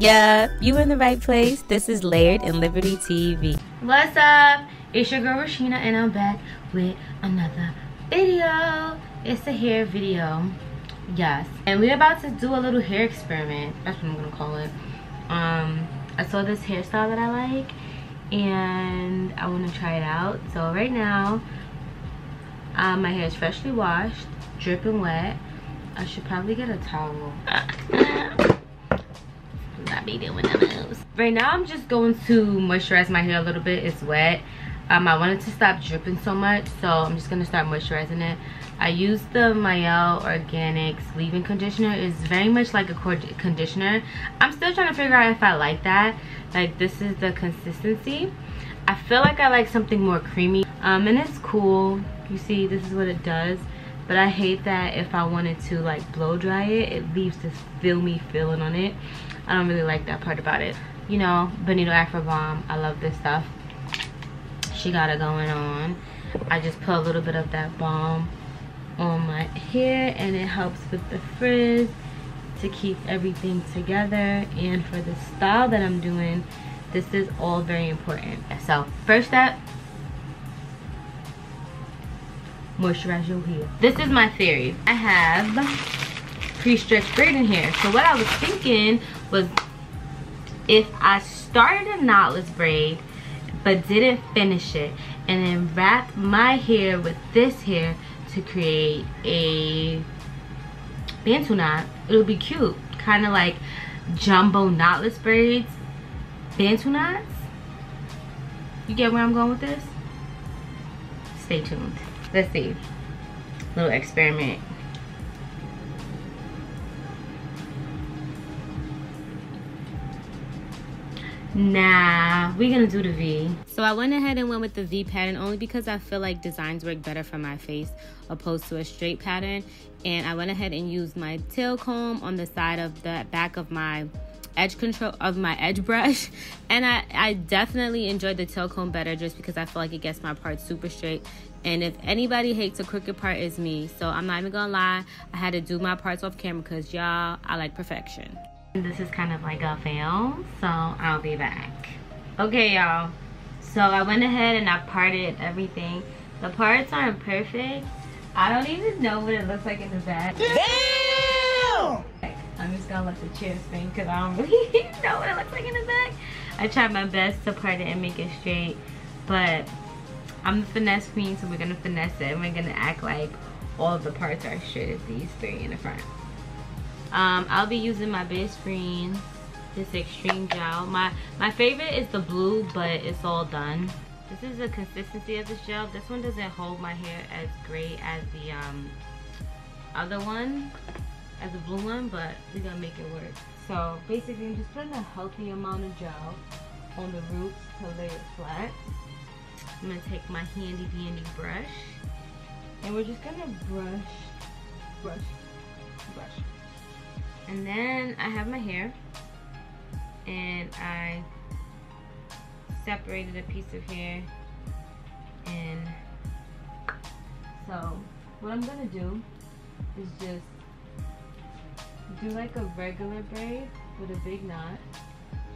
Yeah, you in the right place. This is Layered and Liberty TV. What's up? It's your girl Rashina, and I'm back with another video. It's a hair video, yes. And we're about to do a little hair experiment. That's what I'm gonna call it. I saw this hairstyle that I like, and I want to try it out. So right now, my hair is freshly washed, dripping wet. I should probably get a towel. I be doing those. Right now I'm just going to moisturize my hair a little bit. It's wet. I wanted to stop dripping so much, so I'm just going to start moisturizing it. I use the Mielle Organics leave-in conditioner. It's very much like a conditioner. I'm still trying to figure out if I like that. Like, this is the consistency. I feel like I like something more creamy. And it's cool. You see, this is what it does. But I hate that if I wanted to like blow dry it, it leaves this filmy feeling on it. I don't really like that part about it. You know, Bantu Afro Balm. I love this stuff. She got it going on. I just put a little bit of that balm on my hair, and it helps with the frizz to keep everything together. And for the style that I'm doing, this is all very important. So first step, moisturize your hair. This is my theory. I have pre-stretched braid in here. So what I was thinking was, if I started a knotless braid but didn't finish it, and then wrap my hair with this hair to create a Bantu knot, it'll be cute. Kind of like jumbo knotless braids, Bantu knots. You get where I'm going with this? Stay tuned. Let's see. Little experiment. Nah, we're gonna do the V. So I went ahead and went with the V pattern only because I feel like designs work better for my face opposed to a straight pattern. And I went ahead and used my tail comb on the side of the back of my edge brush, and I definitely enjoyed the tail comb better just because I feel like it gets my part super straight. And if anybody hates a crooked part, it's me. So I'm not even gonna lie, I had to do my parts off camera because y'all, I like perfection. This is kind of like a fail, so I'll be back. Okay, y'all, so I went ahead and I parted everything. The parts aren't perfect. I don't even know what it looks like in the back. Damn! I'm just gonna let the chair spin because I don't really know what it looks like in the back. I tried my best to part it and make it straight, but I'm the finesse queen, so we're gonna finesse it, and we're gonna act like all of the parts are straight as these three in the front. I'll be using my best friend, this extreme gel. My favorite is the blue, but it's all done. This is the consistency of this gel. This one doesn't hold my hair as great as the other one, as the blue one, but we're gonna make it work. So basically, I'm just putting a healthy amount of gel on the roots to lay it flat. I'm gonna take my handy dandy brush, and we're just gonna brush. And then I have my hair, and I separated a piece of hair. And so what I'm gonna do is just do like a regular braid with a big knot,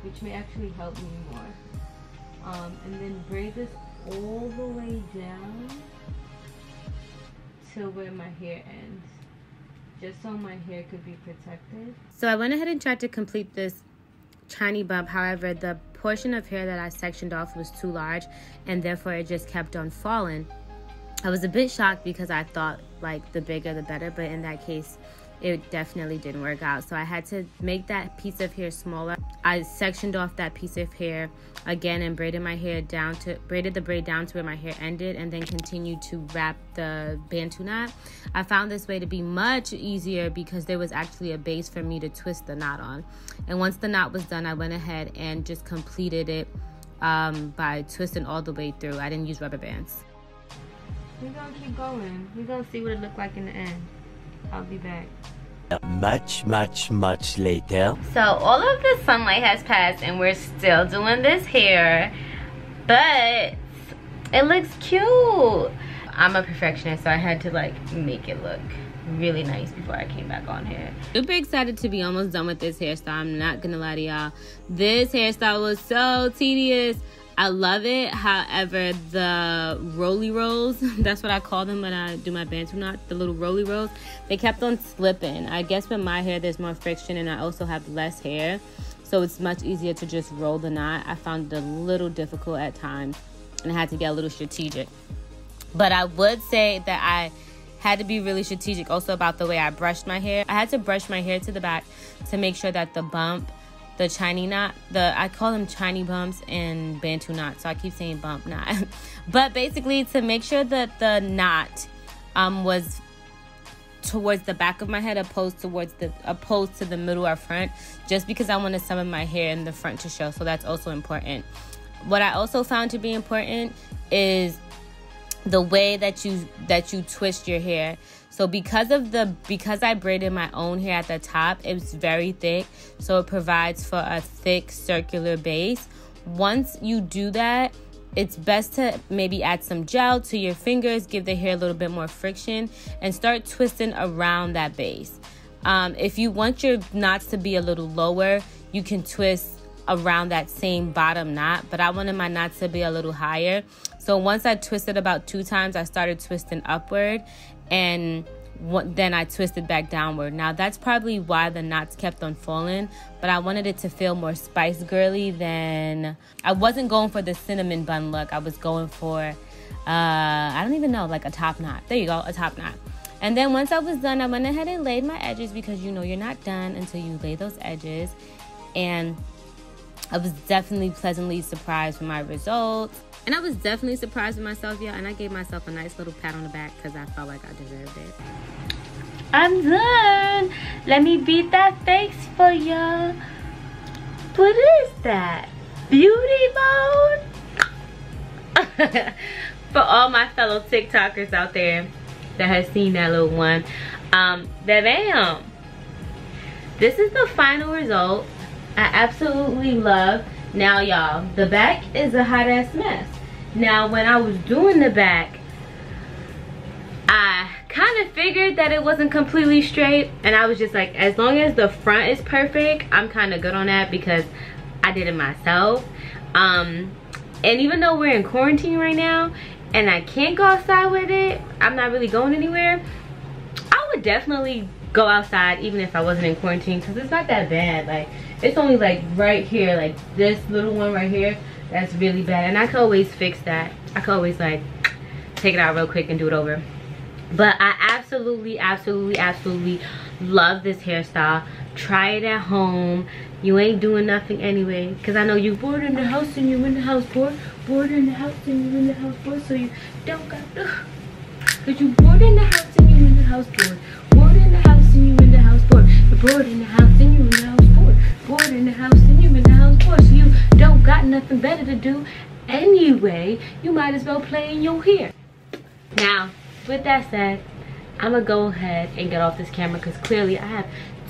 which may actually help me more. And then braid this all the way down to where my hair ends, just so my hair could be protected. So I went ahead and tried to complete this tiny bump. However, the portion of hair that I sectioned off was too large, and therefore it just kept on falling. I was a bit shocked because I thought like the bigger the better, but in that case, it definitely didn't work out. So I had to make that piece of hair smaller. I sectioned off that piece of hair again and braided my hair down to, braided the braid down to where my hair ended, and then continued to wrap the Bantu knot. I found this way to be much easier because there was actually a base for me to twist the knot on. And once the knot was done, I went ahead and just completed it by twisting all the way through. I didn't use rubber bands. We're gonna keep going. We're gonna see what it looked like in the end. I'll be back. Much later. So all of the sunlight has passed, and we're still doing this hair, but it looks cute. I'm a perfectionist, so I had to like make it look really nice before I came back on here. Super excited to be almost done with this hairstyle. I'm not gonna lie to y'all, this hairstyle was so tedious. I love it. However, the roly rolls, that's what I call them when I do my Bantu knot, the little roly rolls, they kept on slipping. I guess with my hair there's more friction and I also have less hair, so it's much easier to just roll the knot. I found it a little difficult at times and I had to get a little strategic. But I would say that I had to be really strategic also about the way I brushed my hair. I had to brush my hair to the back to make sure that the bump, the Chinese knot, I call them Chinese bumps and Bantu knots, so I keep saying bump knot. But basically to make sure that the knot was towards the back of my head opposed to the middle or front, just because I wanted some of my hair in the front to show, so that's also important. What I also found to be important is the way that you twist your hair. So because I braided my own hair at the top, it's very thick, so it provides for a thick circular base. Once you do that, it's best to maybe add some gel to your fingers, give the hair a little bit more friction, and start twisting around that base. If you want your knots to be a little lower, you can twist around that same bottom knot, but I wanted my knots to be a little higher. So once I twisted about 2 times, I started twisting upward, and then I twisted back downward. Now that's probably why the knots kept on falling, but I wanted it to feel more Spice Girly than, I wasn't going for the cinnamon bun look. I was going for, I don't even know, like a top knot. There you go, a top knot. And then once I was done, I went ahead and laid my edges, because you know you're not done until you lay those edges. And I was definitely pleasantly surprised with my results. And I was definitely surprised with myself, y'all. And I gave myself a nice little pat on the back because I felt like I deserved it. I'm done. Let me beat that face for y'all. What is that? Beauty mode? For all my fellow TikTokers out there that has seen that little one. Bam. This is the final result. I absolutely love. Now y'all, the back is a hot ass mess. Now when I was doing the back, I kind of figured that it wasn't completely straight, and I was just like, as long as the front is perfect, I'm kind of good on that because I did it myself. And even though we're in quarantine right now and I can't go outside with it, I'm not really going anywhere, I would definitely go outside even if I wasn't in quarantine, because it's not that bad. Like, it's only like right here, like this little one right here, that's really bad, and I could always fix that. I could always like take it out real quick and do it over. But I absolutely, absolutely, absolutely love this hairstyle. Try it at home. You ain't doing nothing anyway, because I know you're bored in the house and you're in the house bored. Bored in the house and you're in the house bored, so you don't got to. Because you're bored in the house and you're in the house bored. Bored in the house and you're in the house bored. You're bored in the house and you're in the house bored. Bored in the house and you're in the house bored. So you don't got nothing better to do anyway. You might as well play in your hair. Now, with that said, I'm going to go ahead and get off this camera, because clearly I have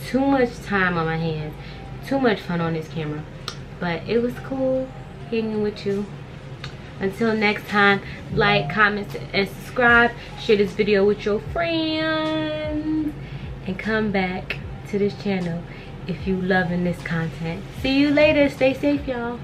too much time on my hands. Too much fun on this camera. But it was cool hanging with you. Until next time, like, comment, and subscribe. Share this video with your friends. And come back to this channel if you loving this content. See you later. Stay safe, y'all.